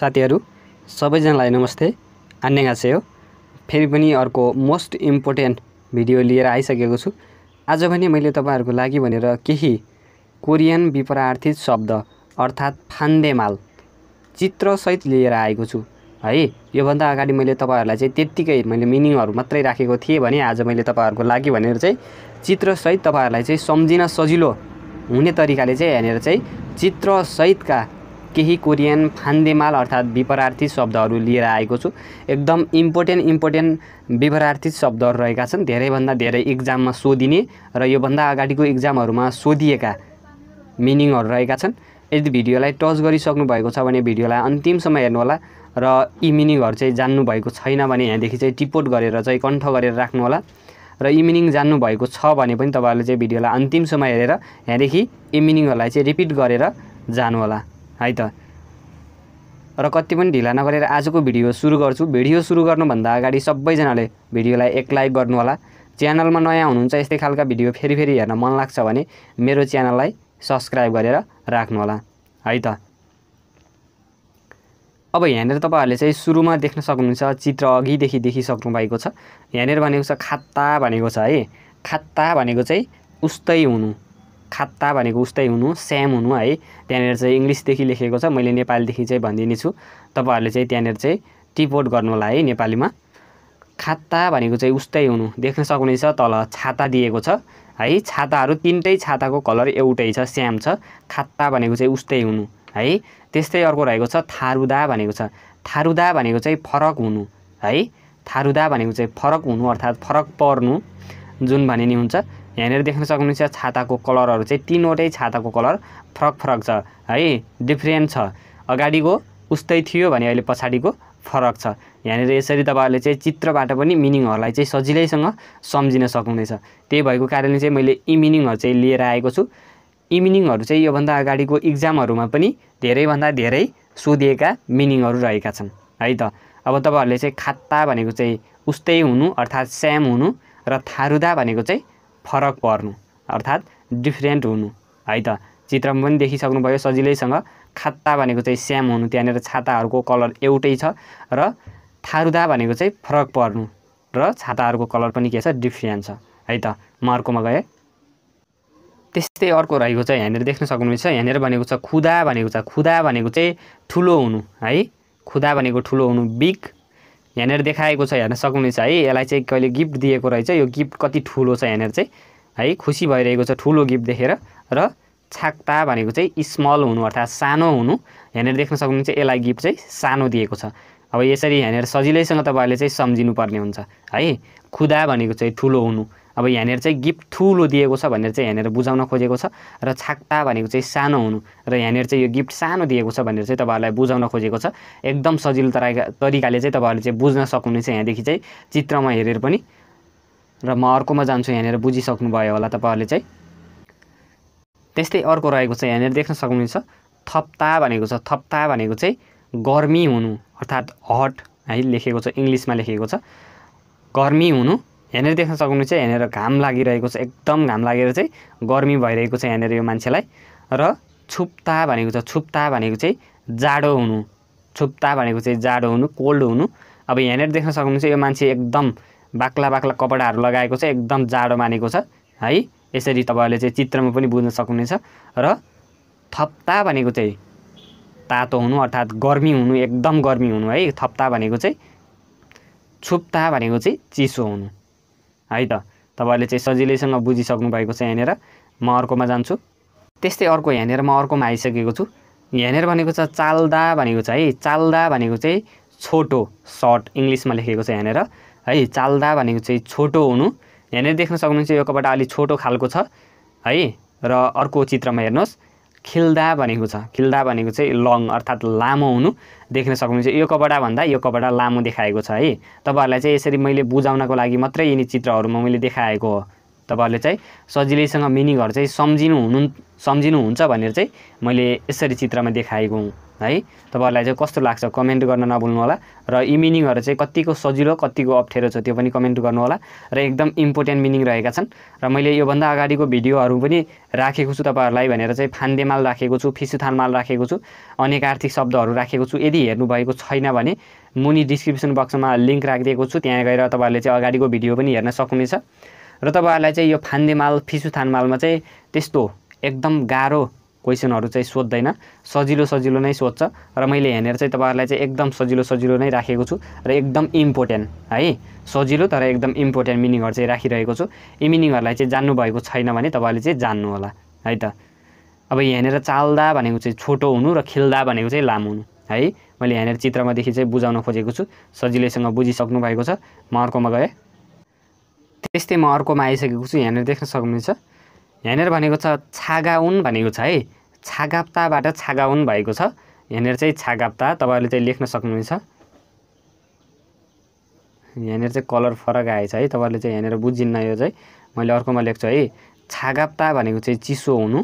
साथीहरु सबैजनालाई नमस्ते, आन्नेगासे हो। फेरि पनि अर्को मोस्ट इम्पोर्टेन्ट भिडियो लिएर आइसकेको छु। आज भने मैले तपाईहरुको लागि भनेर केही कोरियन विपरार्थी शब्द अर्थात फान्देमाल चित्र सहित लिएर आएको छु है। यो भन्दा अगाडि मैले तपाईहरुलाई चाहिँ त्यतिकै मैले मिनिङहरु मात्रै राखेको थिए भने आज मैले तपाईहरुको लागि भनेर चाहिँ चित्र सहित तपाईहरुलाई चाहिँ सम्झिन सजिलो हुने तरिकाले चाहिँ हेरेर चाहिँ चित्र सहितका केही कोरियन फान्देमाल अर्थात विपरार्थी शब्दहरु लिएर आएको छु। एकदम इम्पोर्टेन्ट विपरार्थी शब्दहरु रहेका छन्, धेरै भन्दा धेरै एक्जाममा सोधिने र यो भन्दा अगाडिको एक्जामहरुमा सोधिएका मिनिङहरु रहेका छन्। यदि भिडियोलाई टच गरिसक्नु भएको छ भने भिडियोलाई अन्तिमसम्म हेर्नु होला र यी मिनिङहरु चाहिँ जान्नु भएको छैन भने यहाँदेखि चाहिँ टिपोट गरेर चाहिँ कण्ठ गरेर राख्नु होला र यी मिनिङ जान्नु भएको छ भने पनि तपाईहरुले चाहिँ भिडियोलाई अन्तिमसम्म हेरेर यहाँदेखि यी मिनिङहरुलाई चाहिँ रिपिट गरेर जानु होला है त। र कति पनि ढिला नगरेर आजको भिडियो सुरु गर्छु। भिडियो सुरु गर्नुभन्दा अगाडि सबैजनाले भिडियोलाई एक लाइक गर्नु होला। च्यानलमा नयाँ हुनुहुन्छ यस्तै खालका भिडियो फेरि हेर्न मन लाग्छ भने मेरो च्यानललाई सब्स्क्राइब गरेर राख्नु होला है त। अब यहाँनेर तपाईहरुले चाहिँ सुरुमा देख्न सक्नुहुन्छ, चित्र अघिदेखि देखिसक्नु भएको छ। यहाँनेर भनेको छ खात्ता भनेको छ है। खात्ता भनेको चाहिँ उस्तै हुनु, खात्ता भनेको उस्तै हुनु, सेम हुनु है। त्यहाँनेर चाहिँ इंग्लिश देखि लेखेको छ, मैले नेपाली देखि चाहिँ भन्दिने छु। तपाईहरुले चाहिँ त्यहाँनेर चाहिँ टिपोट गर्नु होला है। नेपालीमा खात्ता भनेको चाहिँ उस्तै हुनु देख्न सक्नुहुन्छ। तल छाता दिएको छ है। छाताहरु तीनटै छाताको कलर एउटै छ, स्याम छ। खात्ता भनेको चाहिँ उस्तै हुनु है। त्यस्तै अर्को रहेको छ थारुदा भनेको छ। थारुदा भनेको चाहिँ फरक हुनु है। थारुदा भनेको चाहिँ फरक हुनु अर्थात फरक पर्नु जुन भनिने हुन्छ। यहाँनेर देख्न सक्नुहुन्छ छाताको कलरहरु चाहिँ तीनवटै छाताको कलर फरक फरक छ है, डिफरेन्ट छ। अगाडिको उस्तै थियो भने अहिले पछाडीको फरक छ। यहाँनेर यसरी तपाईहरुले चाहिँ चित्रबाट पनि मिनिङहरुलाई चाहिँ सजिलैसँग सम्झिन सक्नुहुनेछ। त्यही भएको कारणले चाहिँ मैले यी मिनिङहरु चाहिँ लिएर आएको छु। यी मिनिङहरु चाहिँ यो भन्दा अगाडिको एक्जामहरुमा पनि धेरै भन्दा धेरै सोधिएका मिनिङहरु रहेका छन् है त। अब तपाईहरुले चाहिँ खात्ता भनेको चाहिँ उस्तै हुनु अर्थात सेम हुनु र थारुदा भनेको चाहिँ फरक पर्नु अर्थात डिफरेन्ट हुनु है त। चित्रमा पनि देखिसक्नु भयो सजिलैसँग। खात्ता भनेको चाहिँ स्याम हुनु, त्यहाँनेर छाताहरुको कलर एउटै छ, र थारुदा भनेको चाहिँ फरक पर्नु र छाताहरुको कलर पनि के छ, डिफरेन्ट छ है त। म अर्कोमा गएँ। त्यस्तै अर्को रहेको छ यहाँनेर देख्न सक्नुहुन्छ। यहाँनेर भनेको छ खुदा भनेको छ। खुदा भनेको चाहिँ ठुलो हुनु है। खुदा भनेको ठुलो हुनु, बिग। यहाँनेर देखाएको छ, हेर्न सक्नुहुन्छ है। यसलाई चाहिँ कहिले गिफ्ट दिएको रहेछ, यो गिफ्ट कति ठुलो छ यहाँनेर चाहिँ है। खुसी भइरहेको छ ठुलो गिफ्ट देखेर। र छाक्ता भनेको चाहिँ स्मल हुनु अर्थात सानो हुनु। यहाँनेर देख्न सक्नुहुन्छ यसलाई गिफ्ट चाहिँ सानो दिएको छ। अब यसरी यहाँनेर सजिलैसँग तपाईहरुले चाहिँ सम्झिनु पर्ने हुन्छ है। खुदा भनेको चाहिँ ठुलो हुनु। अब यहाँनेर चाहिँ गिफ्ट ठुलो दिएको छ भनेर चाहिँ यहाँनेर बुझाउन खोजेको छ। र छाक्ता भनेको चाहिँ सानो हुनु र यहाँनेर चाहिँ यो गिफ्ट सानो दिएको छ भनेर चाहिँ तपाईहरुलाई बुझाउन खोजेको छ। एकदम सजिलो तरिकाले चाहिँ तपाईहरुले चाहिँ बुझ्न सक्नुहुनेछ यहाँदेखि चाहिँ चित्रमा हेरेर पनि। र म अर्कोमा जान्छु। यहाँनेर बुझिसक्नु भयो होला तपाईहरुले चाहिँ। त्यस्तै अर्को रहेको छ यहाँनेर देख्न सक्नुहुन्छ थप्ता भनेको छ। थप्ता भनेको चाहिँ गर्मी हुनु अर्थात हट है, लेखेको छ इंग्लिशमा लेखेको छ गर्मी हुनु। यहाँनेर देख्न सक्नुहुन्छ यहाँनेर घाम लागिरहेको छ, एकदम घाम लागेर चाहिँ गर्मी भइरहेको छ यहाँनेर यो मान्छेलाई। र छुप्ता भनेको छ। छुप्ता भनेको चाहिँ जाडो हुनु। छुप्ता भनेको चाहिँ जाडो हुनु, कोल्ड हुनु। अब यहाँनेर देख्न सक्नुहुन्छ यो मान्छे एकदम बाक्ला कपडाहरु लगाएको छ, एकदम जाडो मानेको छ है। यसरी तपाईहरुले चाहिँ चित्रमा पनि बुझ्न सक्नुहुनेछ। र थप्ता भनेको चाहिँ तातो हुनु अर्थात गर्मी हुनु, एकदम गर्मी हुनु है थप्ता भनेको चाहिँ। छुप्ता भनेको चाहिँ चिसो हुनु है त। तपाईहरुले चाहिँ सजिलैसँग बुझिसक्नु भएको छ यहाँनेर। म अर्कोमा जान्छु। त्यस्तै अर्को यहाँनेर म अर्कोमा आइसकेको छु। यहाँनेर भनेको छ चाल्दा भनेको छ है। चाल्दा भनेको चाहिँ छोटो, सर्ट इंग्लिशमा लेखेको छ यहाँनेर है। चाल्दा भनेको चाहिँ छोटो हुनु। यहाँनेर देख्न सक्नुहुन्छ यो कपडा अलि छोटो खालको छ है। र अर्को चित्रमा हेर्नुहोस् खिल्दा भनेको छ। खिल्दा भनेको चाहिँ लङ अर्थात लामो हुनु। देख्न सक्नुहुन्छ यो कपडाभन्दा यो कपडा लामो देखाएको छ है। तपाईहरुलाई चाहिँ यसरी मैले बुझाउनको लागि मात्रै यिनी चित्रहरुमा मैले देखाएको हो, तपाईहरुले सजिलैसँग मिनिङहरु चाहिँ सम्झिनुहुन्छ भनेर चाहिँ मैले यसरी चित्रमा देखाएको हुँ है। तपाईहरुलाई कस्तो लाग्छ कमेन्ट गर्न नभुल्नु होला र यी मिनिङहरु चाहिँ कतिको सजिलो कतिको अप्ठ्यारो छ त्यो पनि कमेन्ट गर्नु होला र एकदम इम्पोर्टेन्ट मिनिङ रहेका छन् र मैले यो भन्दा अगाडिको भिडियोहरु पनि राखेको छु तपाईहरुलाई भनेर चाहिँ फान्देमाल राखेको छु, फिसुथानमाल राखेको छु, अनेक आर्थिक शब्दहरु राखेको छु। यदि हेर्नु भएको छैन भने मुनि डिस्क्रिप्सन बक्समा लिंक राखिदिएको छु, त्यहाँ गएर तपाईहरुले चाहिँ अगाडिको भिडियो पनि हेर्न सक्नुहुनेछ र तपाईहरुलाई चाहिँ यो फान्देमाल फिसुथानमालमा चाहिँ त्यस्तो एकदम गाह्रो क्वेशनहरु चाहिँ सोध्दैन, सजिलो सजिलो नै सोध्छ र मैले हेनेर चाहिँ तपाईहरुलाई चाहिँ एकदम सजिलो सजिलो नै राखेको छु र एकदम इम्पोर्टेन्ट है, सजिलो तर एकदम इम्पोर्टेन्ट मिनिङहरु चाहिँ राखिरहेको छु। यी मिनिङहरुलाई चाहिँ जान्नु भएको छैन भने तपाईहरुले चाहिँ जान्नु होला है त। अब हेनेर चाल्दा भनेको चाहिँ छोटो हुनु र खिल्दा भनेको चाहिँ लामो हुनु है। मैले हेनेर चित्रमा देखि चाहिँ बुझाउन खोजेको छु, सजिलैसँग बुझिसक्नु भएको छ। म अर्कोमा गए, त्यस्तै म अर्कोमा आइसकेको छु। हेनेर देख्न सक्नुहुन्छ यहाँनेर भनेको छ छागाउन भनेको छ है, छागाप्ताबाट छागाउन भएको छ। यहाँनेर चाहिँ छागाप्ता तपाईहरुले चाहिँ लेख्न सक्नुहुन्छ। यहाँनेर चाहिँ कलर फरक आएछ है, तपाईहरुले चाहिँ यहाँनेर बुझिन्न यो चाहिँ। मैले अर्कोमा लेख्छु है, छागाप्ता भनेको चाहिँ चिसो हुनु,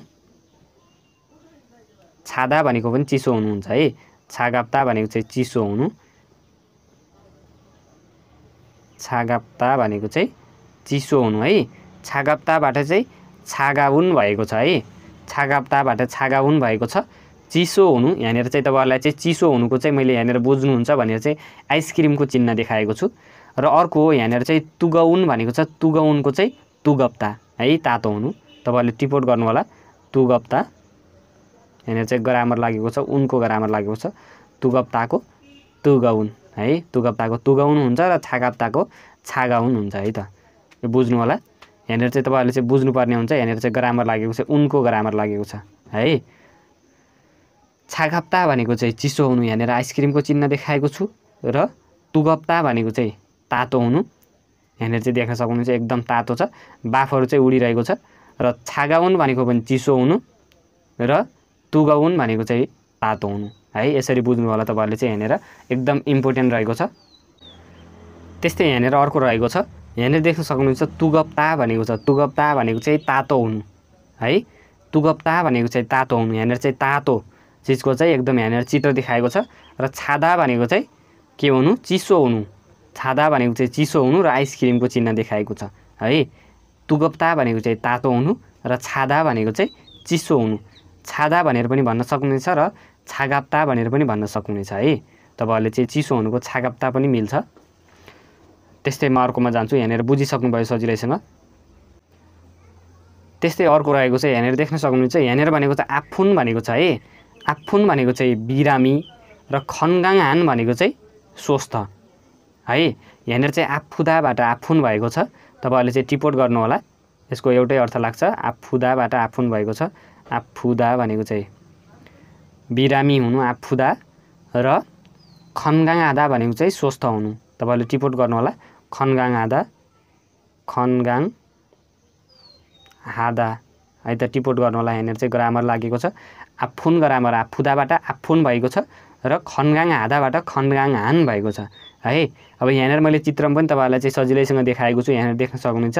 छादा भनेको पनि चिसो हुनुहुन्छ है। छागाप्ता भनेको चाहिँ चिसो हुनु, छागाप्ता भनेको चाहिँ चिसो हुनु है। छागाप्ताबाट चाहिँ छागाउन भएको छ है, छागाप्ताबाट छागाउन भएको छ। चिसो हुनु यहाँनेर चाहिँ तपाईहरुलाई चाहिँ चिसो हुनुको चाहिँ मैले यहाँनेर बुझ्नुहुन्छ भनेर चाहिँ आइसक्रिमको चिन्ह देखाएको छु। र अर्को यहाँनेर चाहिँ तुगाउन भनेको छ, तुगाउनको चाहिँ तुगप्ता है, तातो हुनु। तपाईहरुले टिपोट गर्नु होला तुगप्ता। यहाँनेर चाहिँ ग्रामर लागेको छ, उनको ग्रामर लागेको छ। तुगप्ताको तुगाउन है, तुगप्ताको तुगाउन हुन्छ र छागाप्ताको छागाउन हुन्छ है त, यो बुझ्नु होला। यहाँनेर चाहिँ तपाईहरुले चाहिँ बुझ्नुपर्ने हुन्छ। यहाँनेर चाहिँ ग्रामर लागेको छ, उनको ग्रामर लागेको छ है। छागाप्ता भनेको चाहिँ चिसो हुनु, यहाँनेर आइसक्रिमको चिन्ह देखाएको छु। र तुगप्ता भनेको चाहिँ तातो हुनु, यहाँनेर चाहिँ देख्न सक्नुहुन्छ एकदम तातो छ, बाफहरु चाहिँ उडिरहेको छ। र छागाउन भनेको पनि चिसो हुनु र तुगाउन भनेको चाहिँ तातो हुनु है, यसरी बुझ्नु होला तपाईहरुले चाहिँ। यहाँनेर एकदम इम्पोर्टेन्ट रहेको छ। त्यस्तै यहाँनेर अर्को रहेको छ, यहाँनेर देख्न सक्नुहुन्छ तुगप्ता भनेको छ, तुगप्ता भनेको चाहिँ तातो हुनु है, तुगप्ता भनेको चाहिँ तातो हुनु। यहाँनेर चाहिँ तातो चिजको चाहिँ एकदम यहाँनेर चित्र देखाएको छ। र छादा भनेको चाहिँ के हुनु, चिसो हुनु, छादा भनेको चाहिँ चिसो हुनु र आइसक्रिमको चिन्ह देखाएको छ है। तुगप्ता भनेको चाहिँ तातो हुनु र छादा भनेको चाहिँ चिसो हुनु, छादा भनेर पनि भन्न सक्नुहुन्छ र छागाप्ता भनेर पनि भन्न सक्नुहुन्छ है। तपाईहरुले चाहिँ चिसो हुनुको छागाप्ता पनि मिल्छ। त्यस्तै म अर्कोमा जान्छु, यहाँनेर बुझिसक्नुभयो सजिलैसँग। त्यस्तै अर्को रहेको छ, यहाँनेर देख्न सक्नुहुन्छ। यहाँनेर भनेको चाहिँ आफुन भनेको छ है, आफुन भनेको चाहिँ बिरामी र खनगाङहान भनेको चाहिँ स्वस्थ है। यहाँनेर चाहिँ आफुदाबाट आफुन भएको छ, तपाईहरुले चाहिँ टिपोट गर्नु होला। यसको एउटै अर्थ लाग्छ, आफुदाबाट आफुन भएको छ। आफुदा भनेको चाहिँ बिरामी हुनु, आफुदा, र खनगाङहादा भनेको चाहिँ स्वस्थ हुनु। तपाईहरुले टिपोट गर्नु होला खनगाङहादा, खनगाङहादा है त, टिपोट गर्नु होला। यहाँनेर चाहिँ ग्रामर लागेको छ, आफुन ग्रामर, आफुदाबाट आफुन भएको छ र खनगाङहादाबाट खनगाङहान भएको छ है। अब यहाँनेर मैले चित्रमा पनि तपाईहरुलाई चाहिँ सजिलैसँग देखाएको छु। यहाँनेर देख्न सक्नुहुन्छ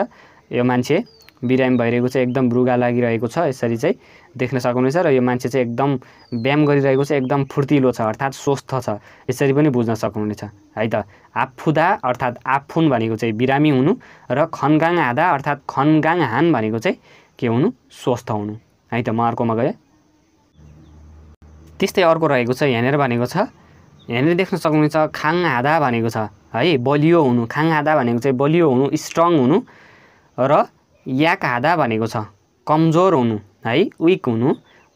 यो मान्छे बिरामी भइरहेको छ, एकदम रुगा लागिरहेको छ, यसरी चाहिँ देख्न सक्नुहुन्छ। र यो मान्छे चाहिँ एकदम व्यायाम गरिरहेको छ, एकदम फुर्तिलो छ, अर्थात स्वस्थ छ, यसरी पनि बुझ्न सक्नुहुनेछ है त। आफुदा अर्थात आफुन भनेको चाहिँ बिरामी हुनु र खनगाङहादा अर्थात खनगाङहान भनेको चाहिँ के हुनु, स्वस्थ हुनु है त। म अर्कोमा गएँ, त्यस्तै अर्को रहेको छ। यहाँनेर भनेको छ, यहाँनेर देख्न सक्नुहुन्छ खाङहादा भनेको छ है, बलियो हुनु। खाङहादा भनेको चाहिँ बलियो हुनु, स्ट्रङ हुनु। र याकहादा भनेको छ कमजोर हुनु है, वीक हुनु,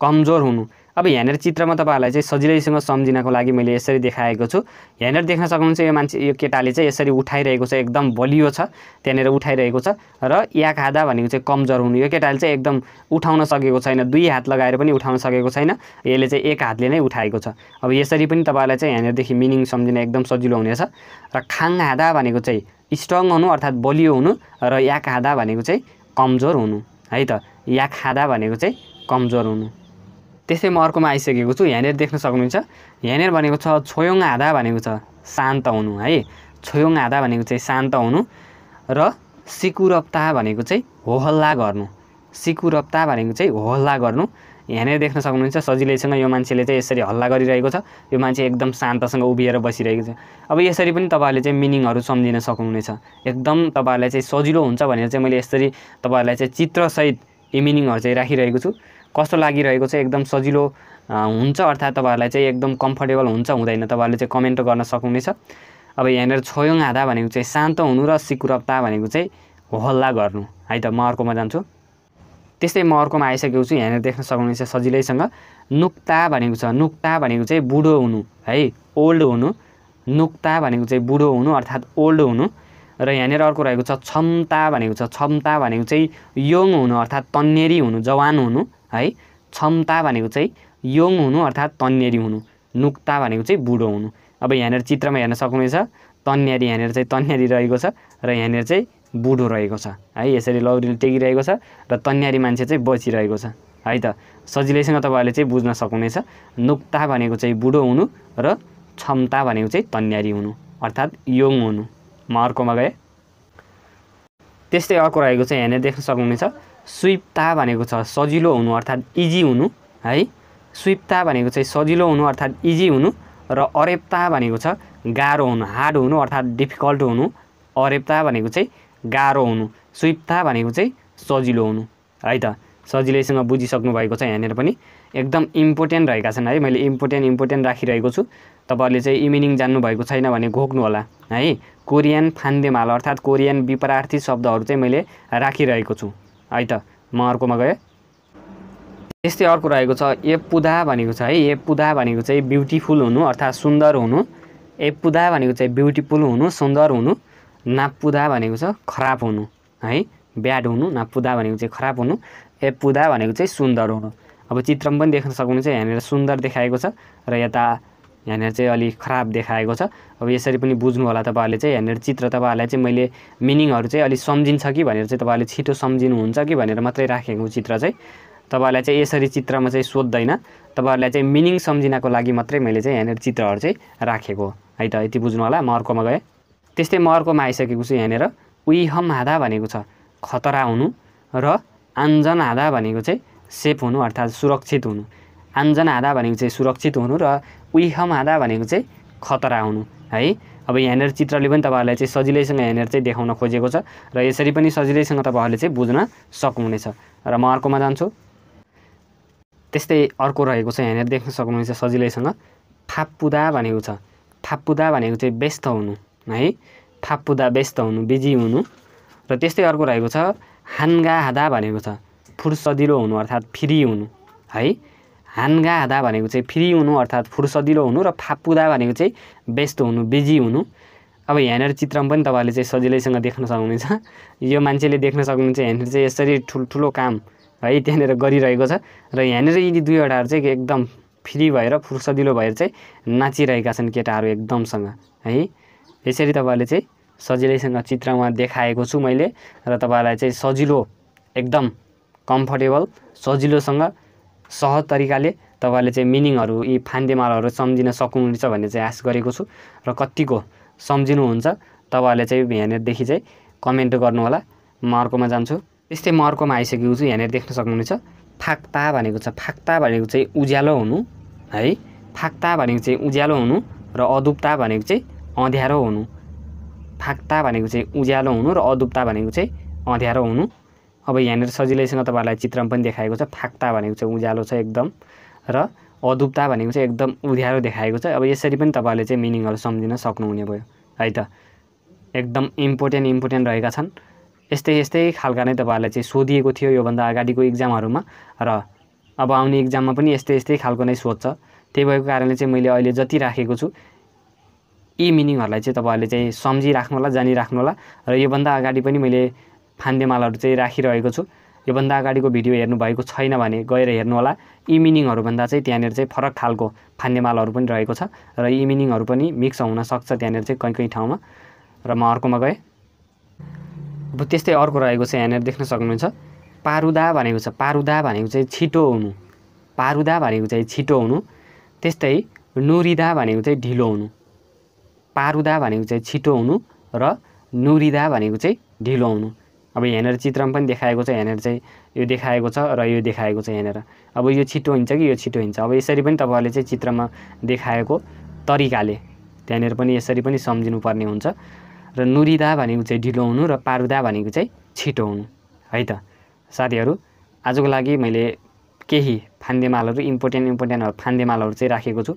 कमजोर हुनु। अब यहाँनेर चित्रमा तपाईहरुलाई चाहिँ सजिलैसँग सम्झिनको लागि मैले यसरी देखाएको छु। यहाँनेर देख्न सक्नुहुन्छ यो मान्छे, यो केटाले चाहिँ यसरी उठाइरहेको छ, एकदम बलियो छ, त्यहाँनेर उठाइरहेको छ। र याकहादा भनेको चाहिँ कमजोर हुनु, यो केटाले चाहिँ एकदम उठाउन सकेको छैन, दुई हात लगाएर पनि उठाउन सकेको छैन, यसले चाहिँ एक हातले नै उठाएको छ। अब यसरी पनि तपाईहरुलाई चाहिँ यहाँनेरदेखि मिनिङ सम्झिन एकदम सजिलो हुनेछ। र खाङहादा भनेको चाहिँ स्ट्रङ हुनु अर्थात बलियो हुनु, र याकहादा भनेको चाहिँ कमजोर हुनु है त, याकहादा भनेको चाहिँ कमजोर हुनु। त्यसै म अर्कोमा आइसकेको छु। यहाँनेर देख्न सक्नुहुन्छ, यहाँनेर भनेको छ छोयोङहादा भनेको छ शान्त हुनु है, छोयोङहादा भनेको चाहिँ शान्त हुनु। र सिकुरप्ता भनेको चाहिँ होहल्ला गर्नु, सिकुरप्ता भनेको चाहिँ होहल्ला गर्नु। यहाँ देख्न सक्नुहुन्छ सजिलैसँग यो मान्छेले चाहिँ यसरी हल्ला गरिरहेको छ, यो मान्छे एकदम शान्तसँग उभिएर बसिरहेको छ। अब यसरी पनि तपाईहरुले चाहिँ मिनिङहरु सम्झिन सक्नुहुनेछ, एकदम तपाईहरुलाई चाहिँ सजिलो हुन्छ भनेर चाहिँ मैले यसरी तपाईहरुलाई चाहिँ चित्र सहित यी मिनिङहरु चाहिँ राखिरहेको छु। कस्तो लागिरहेको छ, एकदम सजिलो हुन्छ अर्थात तपाईहरुलाई चाहिँ एकदम कम्फर्टेबल हुन्छ हुँदैन तपाईहरुले चाहिँ कमेन्ट गर्न सक्नुहुनेछ। अब यहाँ छोयोङ आधा भनेको चाहिँ शान्त हुनु र सिकुरप्ता भनेको चाहिँ होहल्ला गर्नु। है त, म अर्कोमा जान्छु। त्यस्तै म अर्कोमा आइसकेको छु। यहाँ देख्न सक्नुहुन्छ सजिलैसँग नुक्ता भनेको छ, नुक्ता भनेको चाहिँ बुढो हुनु, है ओल्ड हुनु, नुक्ता भनेको चाहिँ बुढो हुनु अर्थात् ओल्ड हुनु। र यहाँ अर्को रहेको छ क्षमता भनेको छ, क्षमता भनेको चाहिँ यङ हुनु अर्थात् तन्नेरी हुनु, जवान हुनु, है क्षमता भनेको चाहिँ यङ हुनु अर्थात् तन्नेरी हुनु, नुक्ता भनेको चाहिँ बुढो हुनु। अब यहाँ चित्रमा हेर्न सक्नुहुन्छ तन्नेरी, यहाँ चाहिँ तन्नेरी रहेको छ र यहाँ चाहिँ बुढो रहेको छ, है यसरी लौरीले टेकिरहेको छ र तन्यारी मान्छे चाहिँ बसिरहेको छ। है त, सजिलैसँग तपाईहरुले चाहिँ बुझ्न सक्नुहुनेछ नुक्ता भनेको चाहिँ बुढो हुनु र क्षमता भनेको चाहिँ तन्यारी हुनु अर्थात् यङ हुनु। म अर्कोमा गएँ। त्यस्तै अर्को रहेको छ, यहाँ देख्न सक्नुहुनेछ स्विप्ता भनेको छ सजिलो हुनु अर्थात् इजी हुनु, है स्विप्ता भनेको चाहिँ सजिलो हुनु अर्थात् इजी हुनु। र अरेप्ता भनेको छ गाह्रो हुनु, हार्ड हुनु अर्थात् डिफिकल्ट हुनु, अरेप्ता भनेको चाहिँ गाह्रो हुनु, स्विप्ता भनेको चाहिँ सजिलो हुनु। है त, सजिलैसँग बुझिसक्नु भएको छ। यहाँ पनि एकदम इम्पोर्टेन्ट रहेका छन्, है मैले इम्पोर्टेन्ट राखिरहेको छु। तपाईहरुले चाहिँ मिनिङ जान्नु भएको छैन भने घोक्नु होला, है कोरियन फान्देमाल अर्थात कोरियन विपरार्थी शब्दहरु चाहिँ मैले राखिरहेको छु। है त, म अर्कोमा गएँ। त्यस्तै अर्को रहेको छ एपुदा भनेको छ, है एपुदा भनेको चाहिँ ब्युटिफुल हुनु अर्थात सुन्दर हुनु, एपुदा भनेको चाहिँ ब्युटिफुल हुनु, सुन्दर हुनु। नापुदा भनेको छ खराब हुनु, है ब्याड हुनु, नापुदा भनेको चाहिँ खराब हुनु, एपुदा भनेको चाहिँ सुन्दर हुनु। अब चित्रमा पनि देख्न सक्नुहुन्छ यहाँ सुन्दर देखाएको छ र यता यहाँ चाहिँ अलि खराब देखाएको छ। अब यसरी पनि बुझ्नु होला तपाईहरुले चाहिँ। यहाँ चित्र तपाईहरुलाई चाहिँ मैले मिनिङहरु चाहिँ अलि सम्झिन्छ कि भनेर चाहिँ तपाईहरुले छिटो सम्झिनुहुन्छ कि भनेर मात्रै राखेको चित्र चाहिँ। तपाईहरुलाई चाहिँ यसरी चित्रमा चाहिँ सोध्दैन, तपाईहरुलाई चाहिँ मिनिङ सम्झिनको लागि मात्रै मैले चाहिँ यहाँ चित्रहरु चाहिँ राखेको हो। है त, यति बुझ्नु होला। म अर्कोमा गएँ। त्यस्तै म अर्कोमा आइसकेको छु। यहाँ उइहम हादा भनेको छ खतरा हुनु र आञ्जन हादा भनेको चाहिँ सेफ हुनु अर्थात् सुरक्षित हुनु, आञ्जन हादा भनेको चाहिँ सुरक्षित हुनु र उइहम हादा भनेको चाहिँ खतरा हुनु। है, अब यहाँ चित्रले पनि तपाईहरुलाई चाहिँ सजिलैसँग यहाँ चाहिँ देखाउन खोजेको छ र यसरी पनि सजिलैसँग तपाईहरुले चाहिँ बुझ्न सक्नुहुनेछ। र म अर्कोमा जान्छु। त्यस्तै अर्को रहेको छ, यहाँ देख्न सक्नुहुन्छ सजिलैसँग फापुदा भनेको छ, फापुदा भनेको चाहिँ व्यस्त हुनु, है फापुदा व्यस्त हुनु, बिजी हुनु। र त्यस्तै अर्को रहेको छ हान्गा हादा भनेको छ फुर्सदिलो हुनु अर्थात् फ्री हुनु, है हान्गा हादा भनेको चाहिँ फ्री हुनु अर्थात् फुर्सदिलो हुनु र फापुदा भनेको चाहिँ व्यस्त हुनु, बिजी हुनु। अब यहाँ चित्रमा पनि तपाईहरुले चाहिँ सजिलैसँग देख्न सक्नुहुन्छ। यो मान्छेले देख्न सक्नुहुन्छ यहाँ चाहिँ यसरी ठुल्ठुलो काम, है त्यहाँनिर गरिरहेको छ र यहाँ यी दुईवटाहरु चाहिँ एकदम फ्री भएर फुर्सदिलो भएर चाहिँ नाचिरहेका छन् केटाहरु एकदमसँग। है, यसरी तपाईहरुले चाहिँ सजिलैसँग चित्रमा देखाएको छु मैले र तपाईहरुलाई चाहिँ सजिलो, एकदम कम्फर्टेबल, सजिलोसँग सहज तरिकाले तपाईहरुले चाहिँ मिनिङहरु, यी फान्देमालहरु सम्झिन सक्नुहुन्छ भन्ने चाहिँ आश गरेको छु। र कतिको सम्झिनुहुन्छ तपाईहरुले चाहिँ यहाँदेखि चाहिँ कमेन्ट गर्नु होला। म अर्कोमा जान्छु। त्यस्तै म अर्कोमा आइसकेको छु। यहाँ देख्न सक्नुहुन्छ फाक्ता भनेको छ, फाक्ता भनेको चाहिँ उज्यालो हुनु, है फाक्ता भनेको चाहिँ उज्यालो हुनु र अधुप्ता भनेको चाहिँ अँध्यारो हुनु, फाक्ता भनेको चाहिँ उज्यालो हुनु र अधुप्ता भनेको चाहिँ अँध्यारो हुनु। अब यहाँ सजिलैसँग तपाईहरुलाई चित्रमा पनि देखाएको छ फाक्ता भनेको चाहिँ उज्यालो छ एकदम र अधुप्ता भनेको चाहिँ एकदम उज्यालो देखाएको छ। अब यसरी पनि तपाईहरुले चाहिँ मिनिङहरु सम्झिन सक्नुहुने भयो। है त, एकदम इम्पोर्टेन्ट रहेका छन्। यस्तै यस्तै खालका नै तपाईहरुलाई चाहिँ सोधिएको थियो योभन्दा अगाडिको एक्जामहरुमा र अब आउने एक्जाममा पनि यस्तै खालको नै सोध्छ। त्यही भएको कारणले चाहिँ मैले अहिले जति राखेको छु यी मिनिङहरुलाई चाहिँ तपाईहरुले चाहिँ सम्झिराख्नु होला, जानिराख्नु होला। र योभन्दा अगाडि पनि मैले फान्देमालहरु चाहिँ राखिरहेको छु। योभन्दा अगाडिको भिडियो हेर्नुभएको छैन भने गएर हेर्नु होला। यी मिनिङहरु भन्दा चाहिँ त्यहाँनिर चाहिँ फरक खालको फान्देमालहरु पनि रहेको छ र यी मिनिङहरु पनि मिक्स हुन सक्छ त्यहाँनिर चाहिँ कहीँ ठाउँमा। र म अर्कोमा गएँ। अब त्यस्तै अर्को रहेको छ, यहाँनिर देख्न सक्नुहुन्छ पारुदा भनेको छ, पारुदा भनेको चाहिँ छिटो हुनु, पारुदा भनेको चाहिँ छिटो हुनु। त्यस्तै नुरिदा भनेको चाहिँ ढिलो हुनु, पारुदा भनेको चाहिँ छिटो हुनु र नुरिदा भनेको चाहिँ ढिलो हुनु। अब यहाँ चित्रमा पनि देखाएको छ, यहाँ यो देखाएको छ र यो देखाएको छ यहाँ। अब यो छिटो हुन्छ कि यो छिटो हुन्छ। अब यसरी पनि तपाईहरुले चाहिँ चित्रमा देखाएको तरिकाले त्यहाँनेर पनि यसरी पनि समझिनु पर्ने हुन्छ। र नुरिदा भनेको चाहिँ ढिलो हुनु र पारुदा भनेको चाहिँ छिटो हुनु है त साथीहरु। आजको लागि मैले केही फान्देमालहरु इम्पोर्टेन्ट फान्देमालहरु चाहिँ राखेको छु।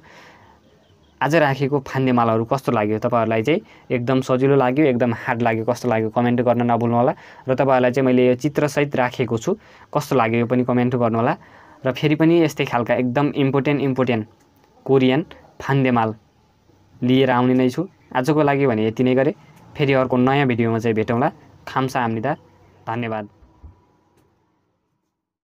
आज राखेको फान्देमालहरु कस्तो लाग्यो तपाईहरुलाई? चाहिँ एकदम सजिलो लाग्यो, एकदम हार्ड लाग्यो, कस्तो लाग्यो कमेन्ट गर्न नभुल्नु होला। र तपाईहरुलाई चाहिँ मैले यो चित्र सहित राखेको छु, कस्तो लाग्यो यो पनि कमेन्ट गर्नु होला। र फेरि पनि यस्तै खालका एकदम इम्पोर्टेन्ट कोरियन फान्देमाल लिएर आउने नै छु। आजको लागि भने यति नै गरे, फेरि अर्को नयाँ भिडियोमा चाहिँ भेटौँला। खामसा आम्निदा, धन्यवाद।